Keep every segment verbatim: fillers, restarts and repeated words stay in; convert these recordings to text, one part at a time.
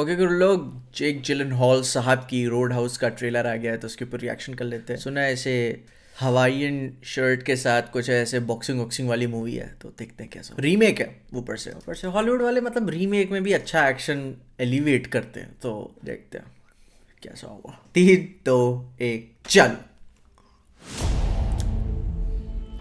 Okay okay, लोग Jake Gyllenhaal साहब की रोड हाउस का ट्रेलर आ गया है तो उसके ऊपर रिएक्शन कर लेते हैं। सुना ऐसे हवाईयन शर्ट के साथ कुछ ऐसे बॉक्सिंग वॉक्सिंग वाली मूवी है तो देखते हैं कैसा। रीमेक है ऊपर से ऊपर से हॉलीवुड वाले मतलब रीमेक में भी अच्छा एक्शन एलिवेट करते हैं तो देखते हैं कैसा होगा। तीन दो एक चल।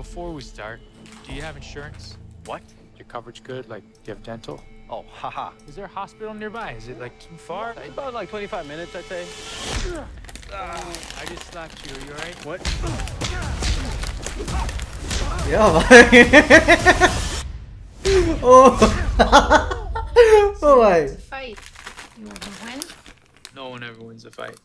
Before we start, do you have insurance? What? Your coverage good? Like, do you have dental? Oh, haha. Is there a hospital nearby? Is it like too far? About like twenty-five minutes, I'd say. Uh, I just slapped you. Are you alright? What? Yeah. Oh. Oh my. Fight. You want to win? No one ever wins a fight.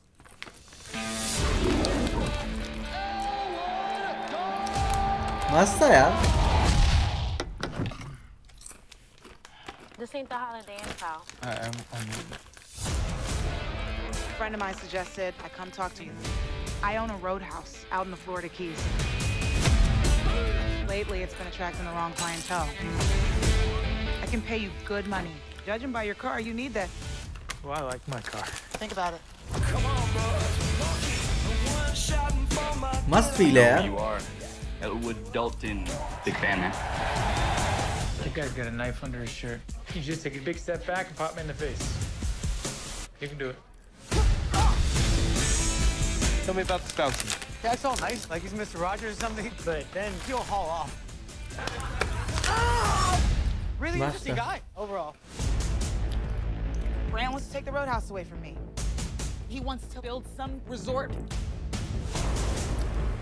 Mast hai yaar. This ain't the Holiday Inn, pal. I am. I'm... A friend of mine suggested I come talk to you. I own a Roadhouse out in the Florida Keys. Lately, it's been attracting the wrong clientele. I can pay you good money. Judging by your car, you need that. Well, I like my car. Think about it. Come on, bro. Must be there. You are Elwood Dalton, big fan, man. That guy's got a knife under his shirt. You just take a big step back and pop him in the face. You can do it. Tell me about the spouse. That's all nice, like he's Mister Rogers or something, but then he'll haul off. Really interesting guy, overall. Brandt wants to take the Roadhouse away from me. He wants to build some resort.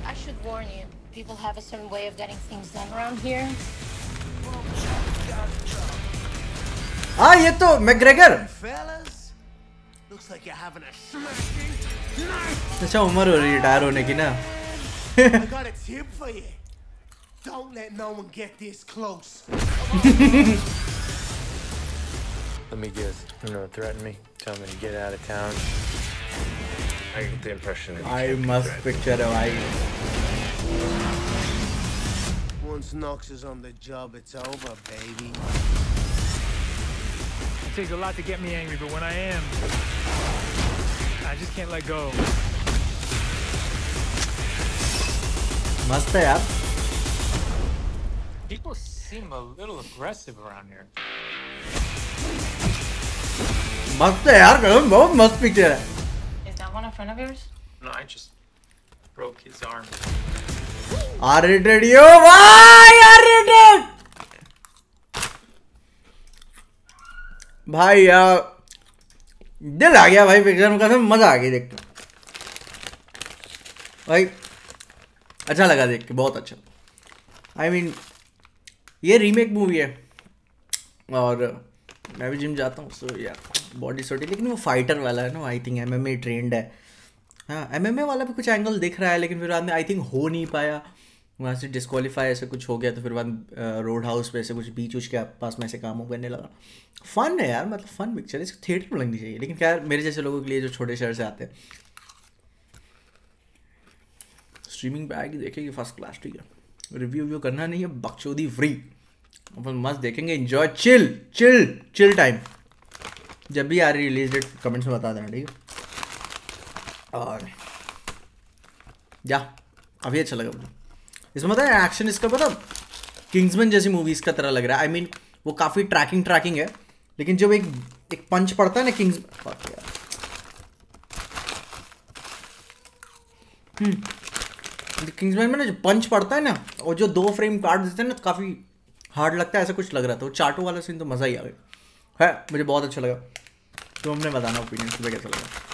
I should warn you, people have a certain way of getting things done around here. Ah, ये तो McGregor. अच्छा उम्र हो रही है retire होने की ना। Let me guess. You know, threaten me. Tell me to get out of town. I get the impression that I must picture a I. Once Nox is on the job, it's over, baby. It takes a lot to get me angry, but when I am, I just can't let go. Must they up? People seem a little aggressive around here. Must they up? Both must be there. Is that one a friend of yours? No, I just broke his arm. R-rated, yo! Why R-rated? भाई यार दिल आ गया भाई picture में, कसम मजा आ गई देख के भाई, अच्छा लगा देख के, बहुत अच्छा। आई I मीन mean, ये रीमेक मूवी है और मैं भी जिम जाता हूँ सो यार बॉडी सोटी, लेकिन वो फाइटर वाला है ना, I think M M A trend है। हाँ एमएमए वाला भी कुछ एंगल दिख रहा है लेकिन फिर बाद में आई थिंक हो नहीं पाया, वहाँ से डिस्क्वालीफाई ऐसे कुछ हो गया तो फिर बाद रोड हाउस पे ऐसे कुछ बीच उच के पास में ऐसे काम हो करने लगा। फन है यार, मतलब फन पिक्चर, इसको थिएटर में लगनी चाहिए, लेकिन क्या मेरे जैसे लोगों के लिए जो छोटे शहर से आते हैं। स्ट्रीमिंग पे आएगी देखेंगे फर्स्ट क्लास, ठीक है, रिव्यू व्यू करना नहीं है, बकचोदी फ्री, अपन मस्त देखेंगे, enjoy, chill chill chill time. जब भी यार रिलीज डेट कमेंट्स में बता देना, ठीक है। और या काफ़ी अच्छा लगा मुझे इसमें, मतलब एक्शन इसका मतलब किंग्समैन जैसी मूवीज़ का तरह लग रहा है। आई I मीन mean, वो काफ़ी ट्रैकिंग ट्रैकिंग है, लेकिन जब एक एक पंच पड़ता है ना किंग्स किंग्समैन में ना, जो पंच पड़ता है ना और जो दो फ्रेम काट देते हैं ना, तो काफ़ी हार्ड लगता है, ऐसा कुछ लग रहा था। वो चाटू वाला सीन तो मज़ा ही आ गया है, मुझे बहुत अच्छा लगा। तो हमने बताना ओपिनियन सुबह कैसा लगा।